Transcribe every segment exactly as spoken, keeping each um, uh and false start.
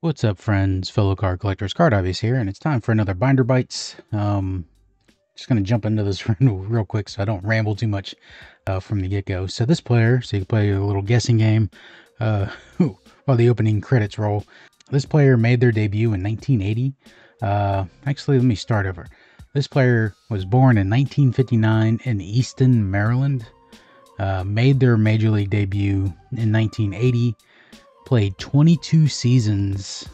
What's up, friends? Fellow card collectors, Card Avi's here, and it's time for another Binder Bites. Um, just going to jump into this real quick so I don't ramble too much uh, from the get-go. So this player, so you can play a little guessing game uh, while the opening credits roll. This player made their debut in nineteen eighty. Uh, actually, let me start over. This player was born in nineteen fifty-nine in Easton, Maryland. Uh, made their Major League debut in nineteen eighty. Played twenty-two seasons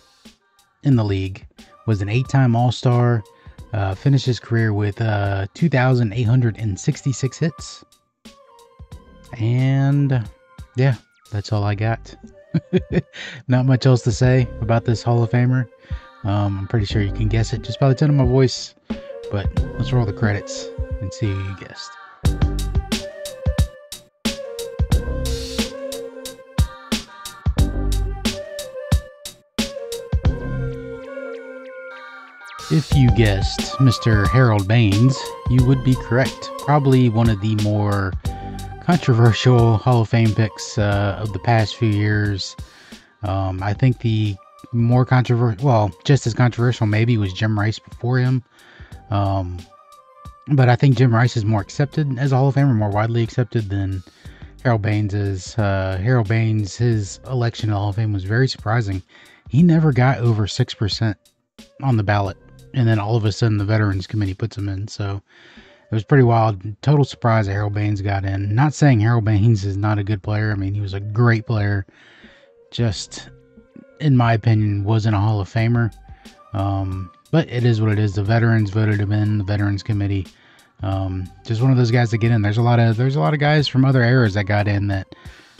in the league, was an eight-time All-Star, uh, finished his career with uh, two thousand eight hundred sixty-six hits, and yeah, that's all I got. Not much else to say about this Hall of Famer. Um, I'm pretty sure you can guess it just by the tone of my voice, but let's roll the credits and see who you guessed. If you guessed Mister Harold Baines, you would be correct. Probably one of the more controversial Hall of Fame picks uh, of the past few years. Um, I think the more controversial, well, just as controversial maybe, was Jim Rice before him. Um, but I think Jim Rice is more accepted as a Hall of Famer, more widely accepted than Harold Baines is. Uh, Harold Baines, his election to the Hall of Fame was very surprising. He never got over six percent on the ballot. And then all of a sudden the Veterans Committee puts him in. So it was pretty wild. Total surprise that Harold Baines got in. Not saying Harold Baines is not a good player. I mean, he was a great player. Just, in my opinion, wasn't a Hall of Famer. Um, but it is what it is. The Veterans voted him in, the Veterans Committee. Um, just one of those guys that get in. There's a lot of there's a lot of guys from other eras that got in that,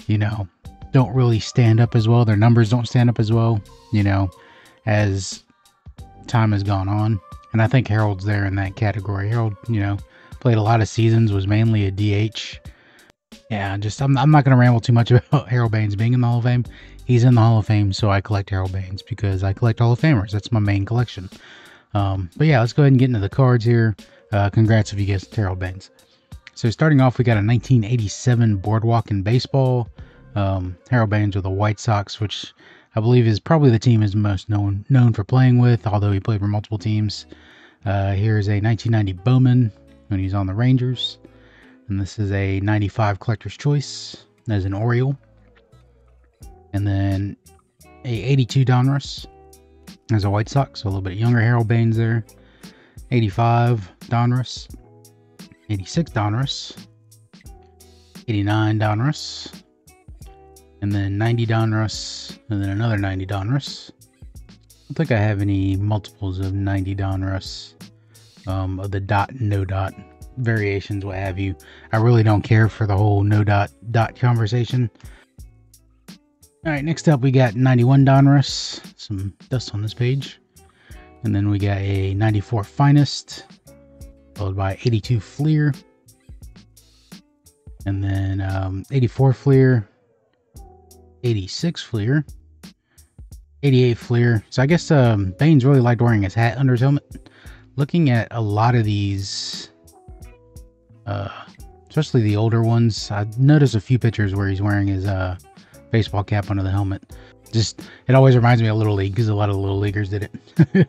you know, don't really stand up as well. Their numbers don't stand up as well, you know, as time has gone on, and I think Harold's there in that category. Harold, you know, played a lot of seasons, was mainly a D H. Yeah, just I'm, I'm not going to ramble too much about Harold Baines being in the Hall of Fame. He's in the Hall of Fame, so I collect Harold Baines because I collect Hall of Famers. That's my main collection. Um, but yeah, let's go ahead and get into the cards here. Uh, congrats if you guessed Harold Baines. So starting off, we got a nineteen eighty-seven Boardwalk in baseball. Um, Harold Baines with the White Sox, which I believe is probably the team is most known known for playing with, although he played for multiple teams. Uh, here is a nineteen ninety Bowman when he's on the Rangers, and this is a ninety-five Collector's Choice as an Oriole, and then a eighty-two Donruss as a White Sox, so a little bit younger Harold Baines there. eighty-five Donruss, eighty-six Donruss, eighty-nine Donruss, and then ninety Donruss, and then another ninety Donruss. I don't think I have any multiples of ninety Donruss, um, of the dot, no dot variations, what have you. I really don't care for the whole no dot dot conversation. All right, next up we got ninety-one Donruss, some dust on this page. And then we got a ninety-four Finest, followed by eighty-two Fleer. And then um, eighty-four Fleer, eighty-six Fleer, eighty-eight Fleer. So I guess um, Baines really liked wearing his hat under his helmet. Looking at a lot of these, uh, especially the older ones, I noticed a few pictures where he's wearing his uh, baseball cap under the helmet. Just, it always reminds me of Little League because a lot of Little Leaguers did it.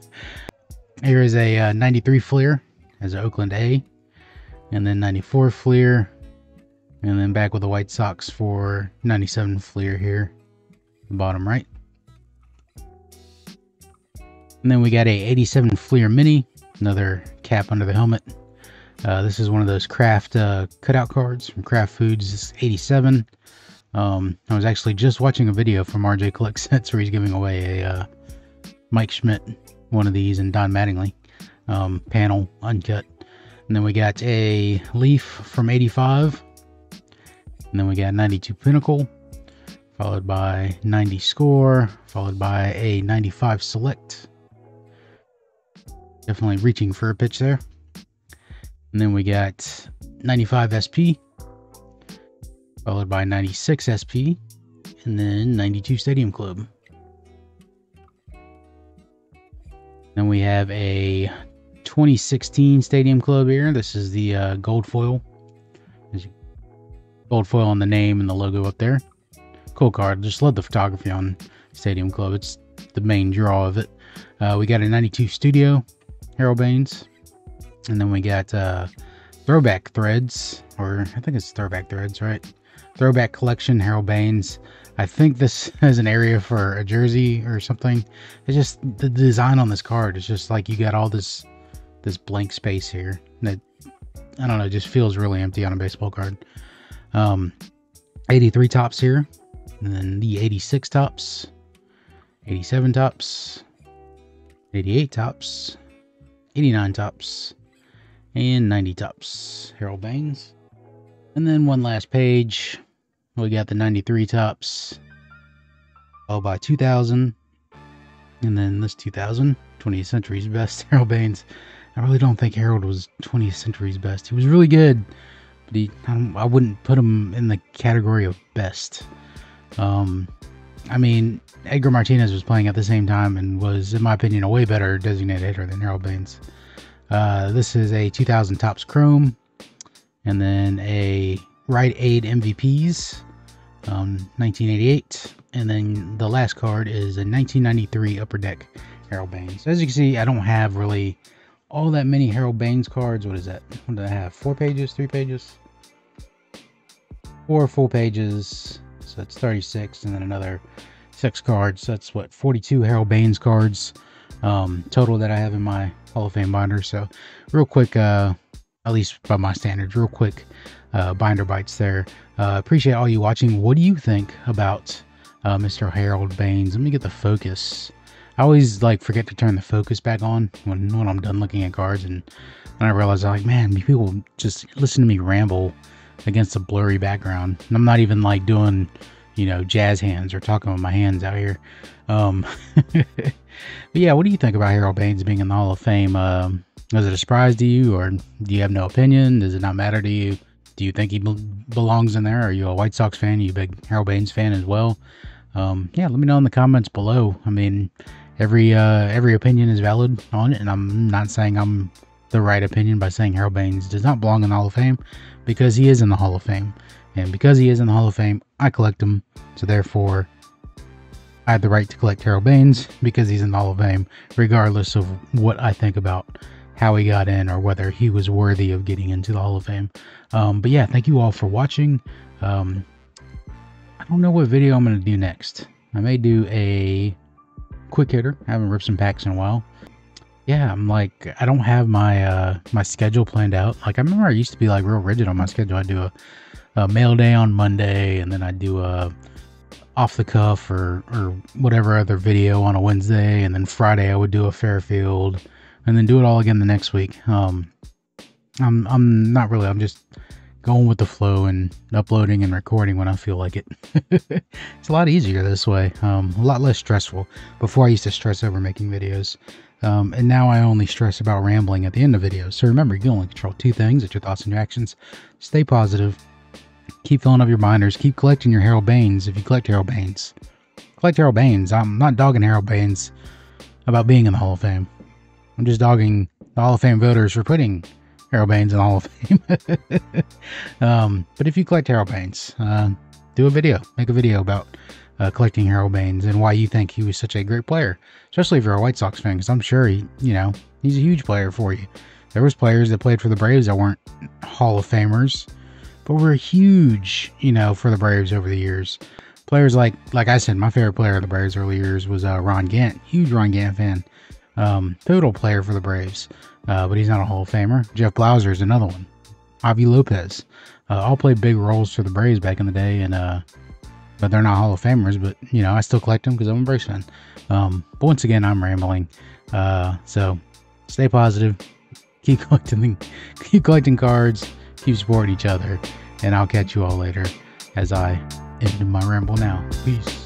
Here is a uh, ninety-three Fleer as an Oakland A, and then ninety-four Fleer. And then back with the White Sox for ninety-seven Fleer here, bottom right. And then we got a eighty-seven Fleer Mini, another cap under the helmet. Uh, this is one of those Kraft uh, cutout cards from Kraft Foods. This is eighty-seven. Um, I was actually just watching a video from R J Collect Sets where he's giving away a uh, Mike Schmidt, one of these, and Don Mattingly um, panel uncut. And then we got a Leaf from eighty-five. And then we got ninety-two Pinnacle, followed by ninety Score, followed by a ninety-five Select. Definitely reaching for a pitch there. And then we got ninety-five S P, followed by ninety-six S P, and then ninety-two Stadium Club. Then we have a twenty sixteen Stadium Club here. This is the uh, gold foil. Gold foil on the name and the logo up there. Cool card. Just love the photography on Stadium Club. It's the main draw of it. Uh, we got a ninety-two Studio, Harold Baines, and then we got uh, Throwback Threads, or I think it's Throwback Threads, right? Throwback Collection, Harold Baines. I think this has an area for a jersey or something. It's just the design on this card. It's just like you got all this this blank space here. And it, I don't know, it just feels really empty on a baseball card. Um, eighty-three Tops here. And then the eighty-six Tops. eighty-seven Tops. eighty-eight Tops. eighty-nine Tops. And ninety Tops. Harold Baines. And then one last page. We got the ninety-three Tops, all by two thousand, and then this two thousand, twentieth Century's Best, Harold Baines. I really don't think Harold was twentieth Century's Best. He was really good, but he, I, don't, I wouldn't put him in the category of best. Um, I mean, Edgar Martinez was playing at the same time and was, in my opinion, a way better designated hitter than Harold Baines. Uh, this is a two thousand Tops Chrome, and then a Rite Aid M V Ps, um, nineteen eighty-eight, and then the last card is a nineteen ninety-three Upper Deck Harold Baines. So as you can see, I don't have really all that many Harold Baines cards. What is that? What did I have? Four pages, three pages, four full pages. So that's thirty-six, and then another six cards. So that's what, forty-two Harold Baines cards um, total that I have in my Hall of Fame binder. So real quick, uh, at least by my standards, real quick. Uh, Binder Bites there. Uh, appreciate all you watching. What do you think about uh, Mister Harold Baines? Let me get the focus. I always like forget to turn the focus back on when, when I'm done looking at cards, and, and I realize, like, man, people just listen to me ramble against a blurry background, and I'm not even like doing, you know, jazz hands or talking with my hands out here. Um, but yeah, what do you think about Harold Baines being in the Hall of Fame? Uh, was it a surprise to you, or do you have no opinion? Does it not matter to you? Do you think he belongs in there? Are you a White Sox fan? Are you a big Harold Baines fan as well? Um, yeah, let me know in the comments below. I mean, every uh, every opinion is valid on it, and I'm not saying I'm the right opinion by saying Harold Baines does not belong in the Hall of Fame, because he is in the Hall of Fame. And because he is in the Hall of Fame, I collect him. So therefore, I have the right to collect Harold Baines because he's in the Hall of Fame, regardless of what I think about how he got in or whether he was worthy of getting into the Hall of Fame. Um, but yeah, thank you all for watching. Um, I don't know what video I'm going to do next. I may do a quick hitter. I haven't ripped some packs in a while. Yeah, I'm like, I don't have my uh, my schedule planned out. Like, I remember I used to be like real rigid on my schedule. I do a, a mail day on Monday, and then I do a off the cuff or, or whatever other video on a Wednesday. And then Friday I would do a Fairfield, and then do it all again the next week. Um, I'm, I'm not really, I'm just going with the flow and uploading and recording when I feel like it. It's a lot easier this way, um, a lot less stressful. Before I used to stress over making videos, um, and now I only stress about rambling at the end of videos. So remember, you can only control two things: it's your thoughts and your actions. Stay positive, keep filling up your binders, keep collecting your Harold Baines. If you collect Harold Baines, collect Harold Baines. I'm not dogging Harold Baines about being in the Hall of Fame. I'm just dogging the Hall of Fame voters for putting Harold Baines in the Hall of Fame. um, but if you collect Harold Baines, uh, do a video. Make a video about uh, collecting Harold Baines and why you think he was such a great player, especially if you're a White Sox fan, because I'm sure he, you know, he's a huge player for you. There was players that played for the Braves that weren't Hall of Famers, but were huge, you know, for the Braves over the years. Players like, like I said, my favorite player of the Braves early years was uh, Ron Gantt. Huge Ron Gantt fan. Um, pivotal player for the Braves, uh, but he's not a Hall of Famer. Jeff Blauser is another one. Avi Lopez, uh, all played big roles for the Braves back in the day, and uh, but they're not Hall of Famers. But you know, I still collect them because I'm a Braves fan. Um, but once again, I'm rambling. Uh, so stay positive, keep collecting, keep collecting cards, keep supporting each other, and I'll catch you all later as I end my ramble now. Peace.